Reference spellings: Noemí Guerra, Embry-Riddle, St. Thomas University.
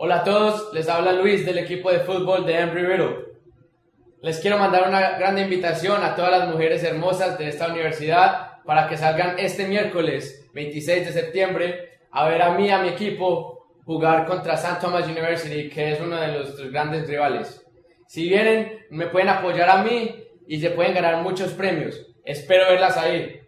Hola a todos, les habla Luis del equipo de fútbol de Embry-Riddle. Les quiero mandar una gran invitación a todas las mujeres hermosas de esta universidad para que salgan este miércoles 26 de septiembre a ver a mí, a mi equipo, jugar contra St. Thomas University, que es uno de nuestros grandes rivales. Si vienen, me pueden apoyar a mí y se pueden ganar muchos premios. Espero verlas ahí.